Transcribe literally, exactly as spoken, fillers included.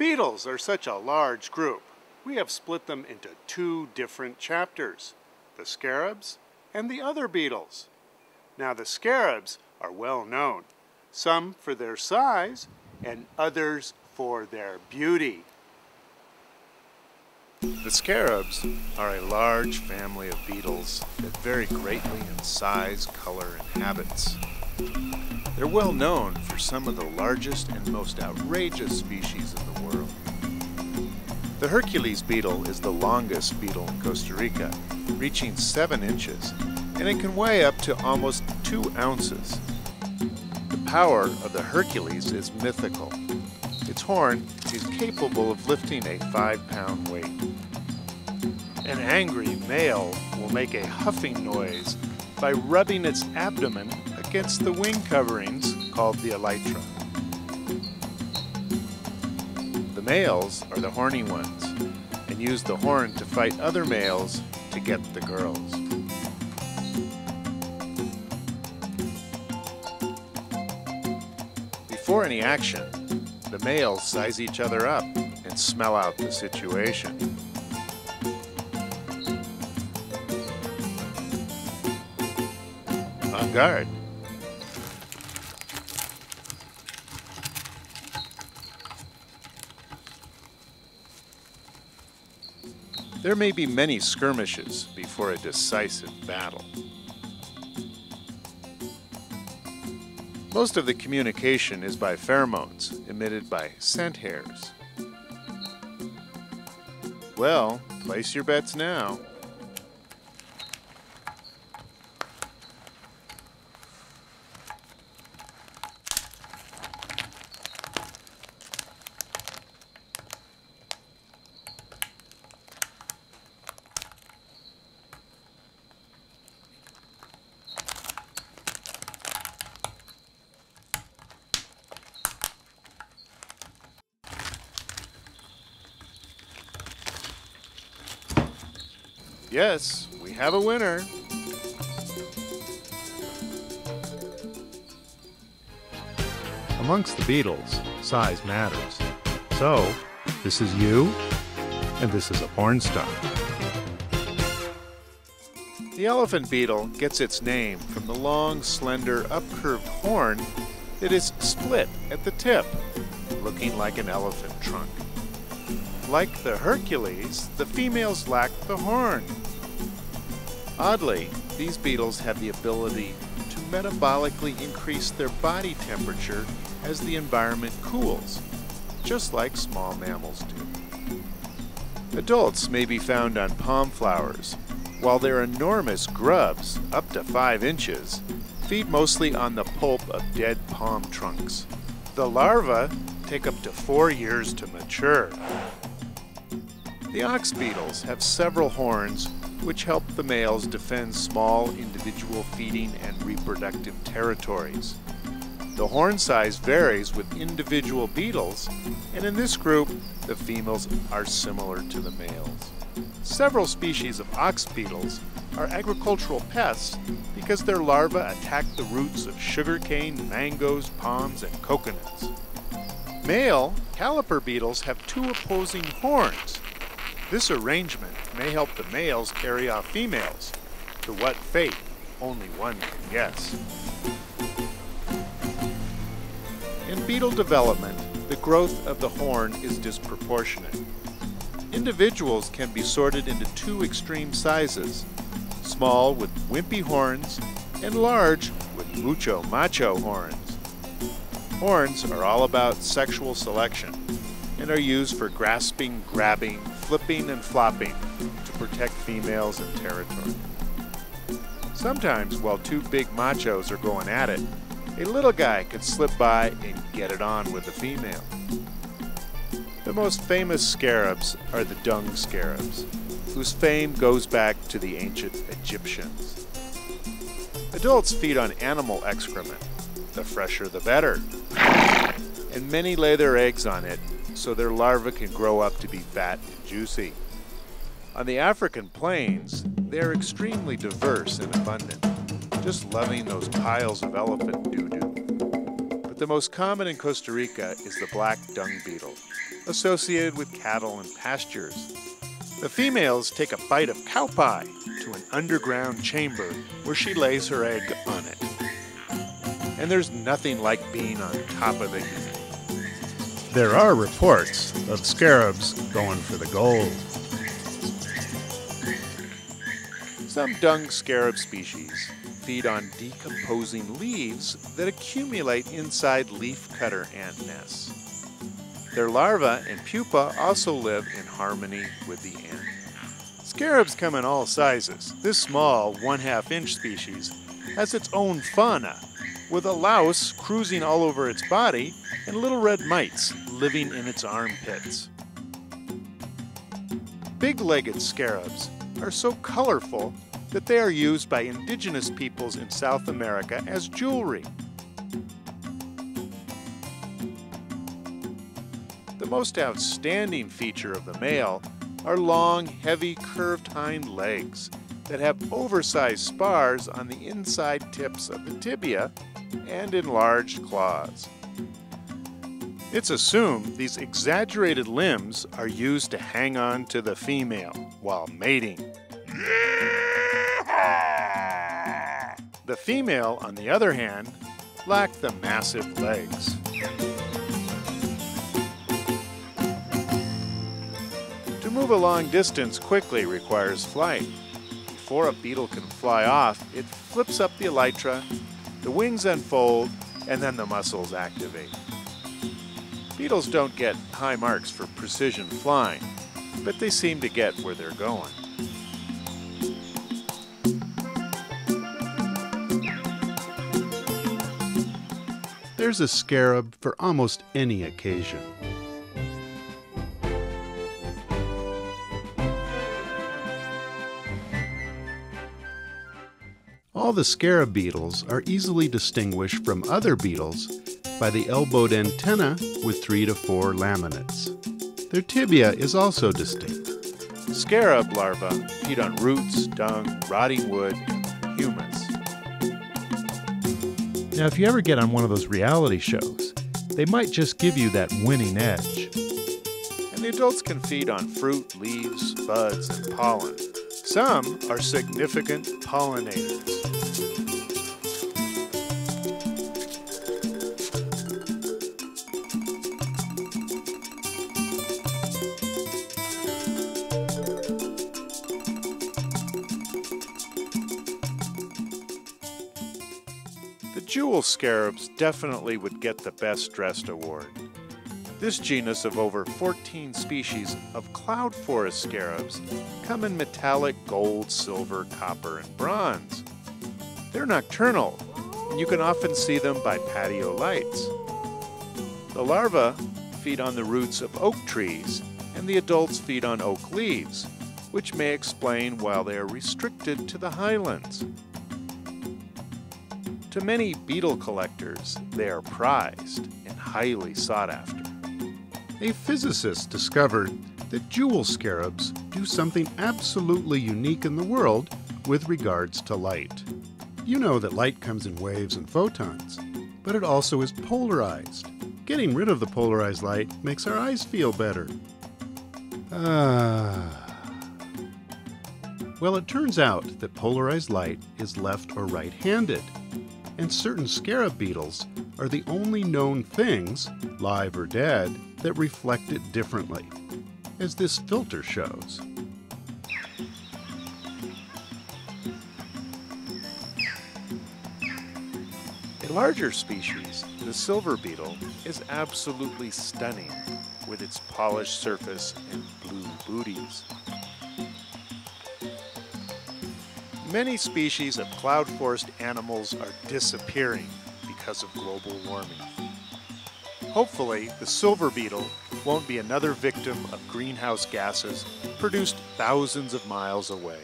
Beetles are such a large group, we have split them into two different chapters, the scarabs and the other beetles. Now the scarabs are well known, some for their size and others for their beauty. The scarabs are a large family of beetles that vary greatly in size, color, and habits. They're well known for some of the largest and most outrageous species in the world. The Hercules beetle is the longest beetle in Costa Rica, reaching seven inches, and it can weigh up to almost two ounces. The power of the Hercules is mythical. Its horn is capable of lifting a five-pound weight. An angry male will make a huffing noise by rubbing its abdomen against the wing coverings called the elytron. The males are the horny ones and use the horn to fight other males to get the girls. Before any action, the males size each other up and smell out the situation. On guard. There may be many skirmishes before a decisive battle. Most of the communication is by pheromones emitted by scent hairs. Well, place your bets now. Yes, we have a winner. Amongst the beetles, size matters. So, this is you, and this is a porn star. The elephant beetle gets its name from the long, slender, upcurved horn that is split at the tip, looking like an elephant trunk. Like the Hercules, the females lack the horn. Oddly, these beetles have the ability to metabolically increase their body temperature as the environment cools, just like small mammals do. Adults may be found on palm flowers, while their enormous grubs, up to five inches, feed mostly on the pulp of dead palm trunks. The larvae take up to four years to mature. The ox beetles have several horns which help the males defend small individual feeding and reproductive territories. The horn size varies with individual beetles, and in this group, the females are similar to the males. Several species of ox beetles are agricultural pests because their larvae attack the roots of sugarcane, mangoes, palms, and coconuts. Male caliper beetles have two opposing horns. This arrangement may help the males carry off females. To what fate, only one can guess. In beetle development, the growth of the horn is disproportionate. Individuals can be sorted into two extreme sizes, small with wimpy horns and large with mucho macho horns. Horns are all about sexual selection and are used for grasping, grabbing, flipping and flopping to protect females and territory. Sometimes while two big machos are going at it, a little guy could slip by and get it on with a female. The most famous scarabs are the dung scarabs, whose fame goes back to the ancient Egyptians. Adults feed on animal excrement, the fresher the better, and many lay their eggs on it so their larvae can grow up to be fat and juicy. On the African plains, they are extremely diverse and abundant, just loving those piles of elephant doo-doo. But The most common in Costa Rica is the black dung beetle, associated with cattle and pastures. The females take a bite of cow pie to an underground chamber where she lays her egg on it. And there's nothing like being on top of the heap. There are reports of scarabs going for the gold. Some dung scarab species feed on decomposing leaves that accumulate inside leafcutter ant nests. Their larvae and pupa also live in harmony with the ant. Scarabs come in all sizes. This small one-half inch species has its own fauna, with a louse cruising all over its body and little red mites living in its armpits. Big-legged scarabs are so colorful that they are used by indigenous peoples in South America as jewelry. The most outstanding feature of the male are long, heavy, curved hind legs that have oversized spars on the inside tips of the tibia and enlarged claws. It's assumed these exaggerated limbs are used to hang on to the female while mating. The female, on the other hand, lack the massive legs. To move a long distance quickly requires flight. Before a beetle can fly off, it flips up the elytra, the wings unfold, and then the muscles activate. Beetles don't get high marks for precision flying, but they seem to get where they're going. There's a scarab for almost any occasion. All the scarab beetles are easily distinguished from other beetles by the elbowed antenna with three to four laminates. Their tibia is also distinct. Scarab larvae feed on roots, dung, rotting wood, and humus. Now, if you ever get on one of those reality shows, they might just give you that winning edge. And the adults can feed on fruit, leaves, buds, and pollen. Some are significant pollinators. The jewel scarabs definitely would get the Best Dressed award. This genus of over fourteen species of cloud forest scarabs come in metallic gold, silver, copper, and bronze. They're nocturnal, and you can often see them by patio lights. The larvae feed on the roots of oak trees, and the adults feed on oak leaves, which may explain why they are restricted to the highlands. To many beetle collectors, they are prized and highly sought after. A physicist discovered that jewel scarabs do something absolutely unique in the world with regards to light. You know that light comes in waves and photons, but it also is polarized. Getting rid of the polarized light makes our eyes feel better. Ah. Well, it turns out that polarized light is left or right-handed, and certain scarab beetles are the only known things, live or dead, that reflect it differently, as this filter shows. A larger species, the silver beetle, is absolutely stunning with its polished surface and blue booties. Many species of cloud forest animals are disappearing because of global warming. Hopefully, the silver beetle won't be another victim of greenhouse gases produced thousands of miles away.